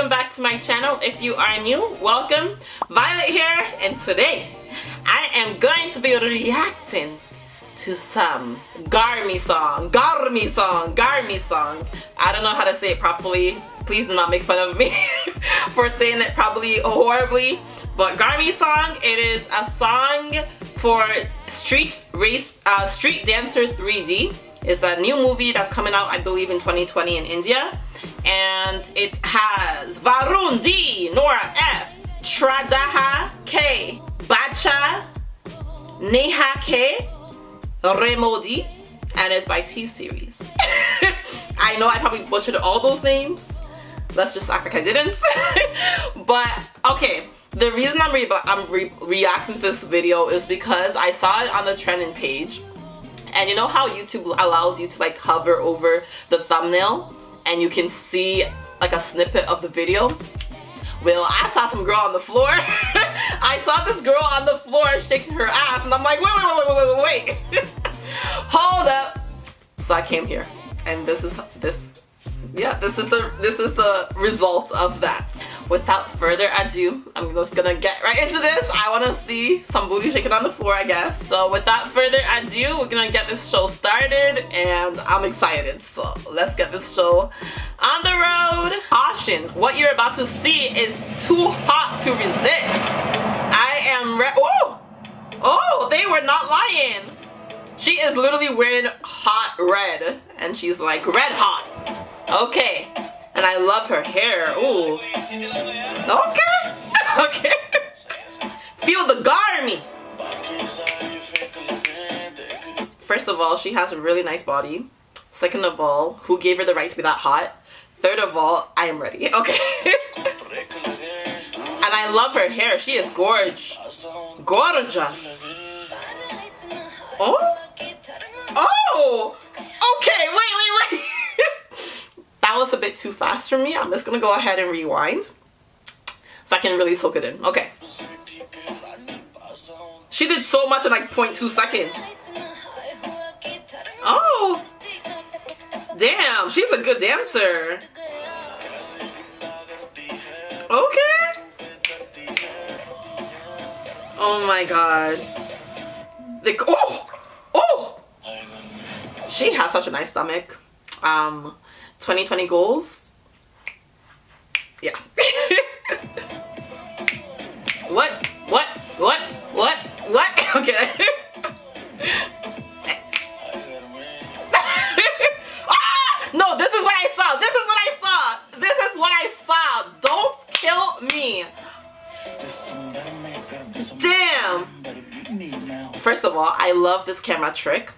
welcome back to my channel. If you are new, welcome. Violet here, and today I am going to be reacting to some Garmi song. I don't know how to say it properly. Please do not make fun of me for saying it probably horribly. But Garmi song, it is a song for Street Dancer 3D. It's a new movie that's coming out, I believe, in 2020 in India. And it has Varun D, Nora F, Tradaha K, Bacha, Neha K, Remodi, and it's by T-Series. I know I probably butchered all those names. Let's just act like I didn't. But, okay. The reason I'm reacting to this video is because I saw it on the trending page. And you know how YouTube allows you to like hover over the thumbnail and you can see like a snippet of the video? Well, I saw some girl on the floor. I saw this girl on the floor shaking her ass, and I'm like, wait. Hold up. So I came here, and this is the result of that. Without further ado, I'm just gonna get right into this. I wanna see some booty shaking on the floor, I guess. So without further ado, we're gonna get this show started, and I'm excited. So let's get this show on the road. Caution, what you're about to see is too hot to resist. I am oh, they were not lying. She is literally wearing hot red, and she's like red hot. Okay. And I love her hair. Ooh. Okay. Feel the Garmi. First of all, she has a really nice body. Second of all, who gave her the right to be that hot? Third of all, I am ready. Okay. And I love her hair. She is gorgeous. Gorgeous. Oh. Oh. Okay. Wait. That was a bit too fast for me. I'm just gonna go ahead and rewind so I can really soak it in. Okay. She did so much in like 0.2 seconds. Oh. Damn, she's a good dancer. Okay. Oh my god. Oh! She has such a nice stomach. 2020 goals. Yeah. What? Okay. Ah! No, this is what I saw. Don't kill me. Damn. First of all, I love this camera trick.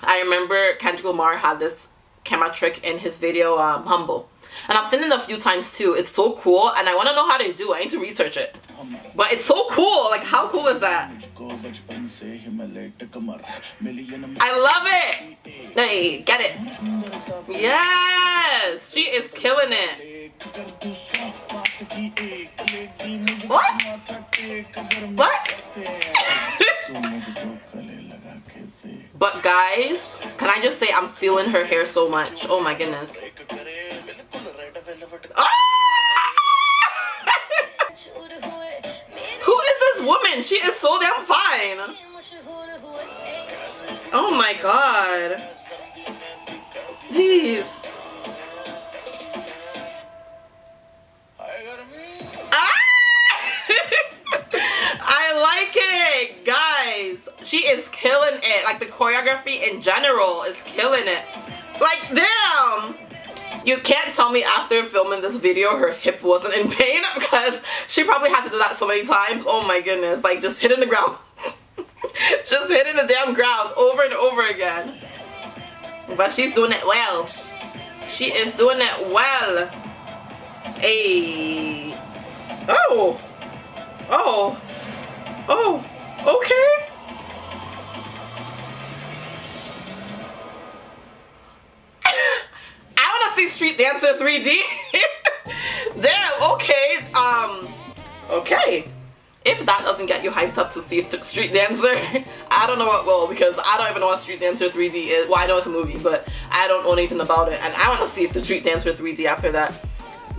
I remember Kendrick Lamar had this camera trick in his video Humble, and I've seen it a few times too. It's so cool, and I want to know how they do. I need to research it, but it's so cool. Like, how cool is that? I love it. Hey, get it? Yes, she is killing it. What? But guys, can I just say I'm feeling her hair so much. Oh my goodness. Ah! Who is this woman? She is so damn fine. Oh my god. Jeez. Ah! I like it, guys. She is killing it. Like, the choreography in general is killing it. Like, damn! You can't tell me after filming this video her hip wasn't in pain, because she probably had to do that so many times. Oh my goodness. Like, just hitting the ground. Just hitting the damn ground over and over again. But she's doing it well. She is doing it well. Hey. Oh. Oh. Oh. Okay. Street Dancer 3D. Damn, okay. Okay. If that doesn't get you hyped up to see Street Dancer, I don't know what will, because I don't even know what Street Dancer 3D is. Well, I know it's a movie, but I don't know anything about it, and I want to see if the Street Dancer 3D after that.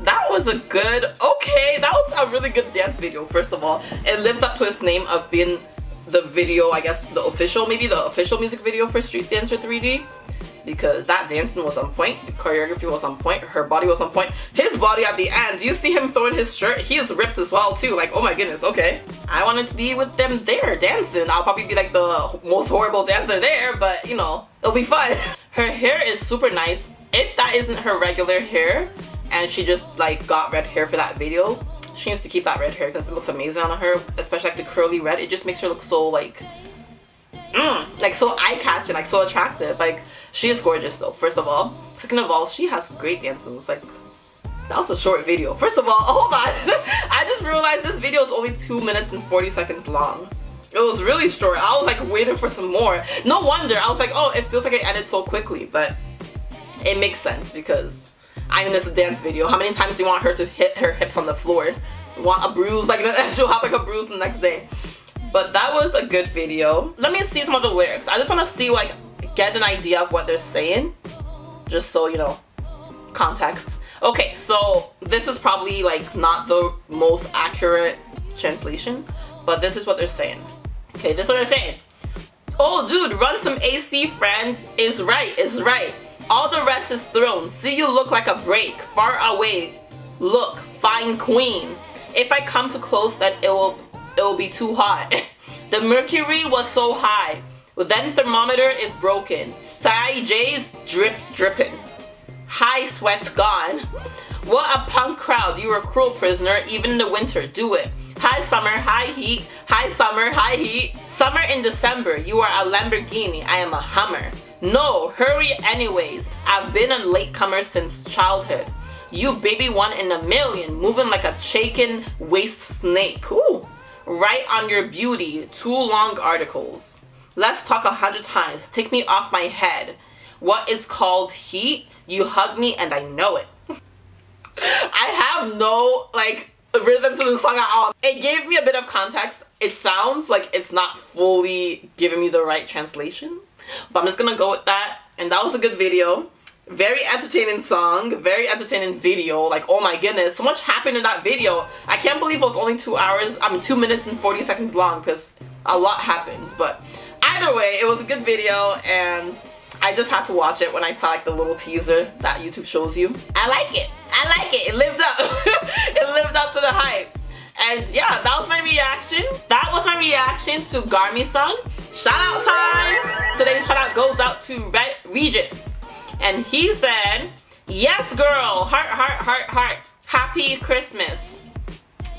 that was a good, okay, that was a really good dance video, first of all. It lives up to its name of being the video, I guess, the official, maybe the official music video for Street Dancer 3D. Because that dancing was on point, the choreography was on point, her body was on point, his body at the end, you see him throwing his shirt, he is ripped as well too, like, oh my goodness, okay. I wanted to be with them there dancing. I'll probably be like the most horrible dancer there, but you know, it'll be fun. Her hair is super nice. If that isn't her regular hair, and she just like got red hair for that video, she needs to keep that red hair because it looks amazing on her, especially like the curly red, it just makes her look so like so eye-catching, like so attractive. Like, she is gorgeous though, first of all. Second of all, she has great dance moves. Like, that was a short video. First of all, hold on. I just realized this video is only 2 minutes and 40 seconds long. It was really short. I was like waiting for some more. No wonder. I was like, oh, it feels like it ended so quickly, but it makes sense because I missed a dance video. How many times do you want her to hit her hips on the floor? You want a bruise? Like, she'll have like a bruise the next day. But that was a good video. Let me see some of the lyrics. I just want to see, like, get an idea of what they're saying, just so you know, context. Okay, so this is probably like not the most accurate translation, but this is what they're saying. Okay, this is what they're saying. Oh dude, run some AC, friend. Is right, is right. All the rest is thrown. See you look like a break. Far away. Look, fine queen. If I come too close, then it will be too hot. The mercury was so high. Well, then thermometer is broken. Sai J's drip dripping. High sweat's gone. What a punk crowd. You were a cruel prisoner, even in the winter. Do it. High summer, high heat. High summer, high heat. Summer in December. You are a Lamborghini. I am a Hummer. No, hurry anyways. I've been a latecomer since childhood. You baby one in a million. Moving like a shaken waist snake. Ooh. Right on your beauty. 2 long articles. Let's talk 100 times. Take me off my head. What is called heat? You hug me and I know it. I have no like rhythm to the song at all. It gave me a bit of context. It sounds like it's not fully giving me the right translation, but I'm just gonna go with that. And that was a good video. Very entertaining song. Very entertaining video. Like, oh my goodness, so much happened in that video. I can't believe it was only 2 minutes and 40 seconds long because a lot happens, but either way, it was a good video and I just had to watch it when I saw like the little teaser that YouTube shows you. I like it. I like it. It lived up. It lived up to the hype. And yeah, that was my reaction. That was my reaction to Garmi's song. Shout out time. Today's shout out goes out to Regis. And he said, yes girl, heart, heart, heart, heart. Happy Christmas.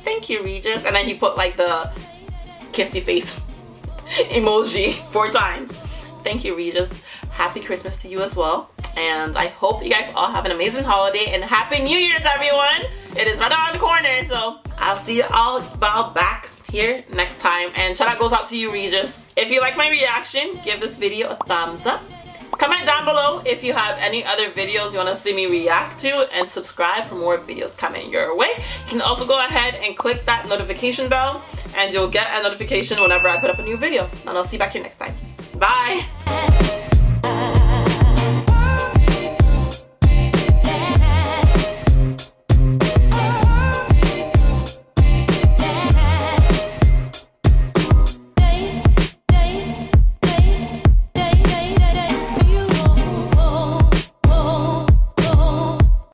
Thank you, Regis. And then he put like the kissy face emoji 4 times. Thank you, Regis. Happy Christmas to you as well, and I hope you guys all have an amazing holiday and Happy New Year's, everyone. It is right around the corner, so I'll see you all back here next time. And shout out goes out to you, Regis. If you like my reaction, give this video a thumbs up. Comment down below if you have any other videos you want to see me react to, and subscribe for more videos coming your way. You can also go ahead and click that notification bell and you'll get a notification whenever I put up a new video. And I'll see you back here next time. Bye!